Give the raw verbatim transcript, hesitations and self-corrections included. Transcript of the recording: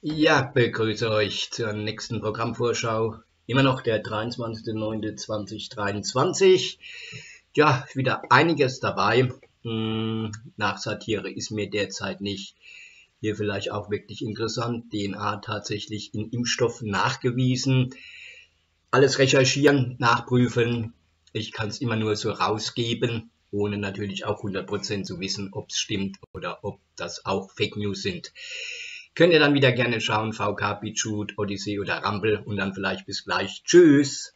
Ja, begrüße euch zur nächsten Programmvorschau. Immer noch der dreiundzwanzigste neunte zweitausenddreiundzwanzig. Ja, wieder einiges dabei. Nach Satire ist mir derzeit nicht. Hier vielleicht auch wirklich interessant. D N A tatsächlich in Impfstoff nachgewiesen. Alles recherchieren, nachprüfen. Ich kann es immer nur so rausgeben, ohne natürlich auch hundert Prozent zu wissen, ob es stimmt oder ob das auch Fake News sind. Könnt ihr dann wieder gerne schauen, V K, Bitchute, Odysee oder Rampel und dann vielleicht bis gleich. Tschüss!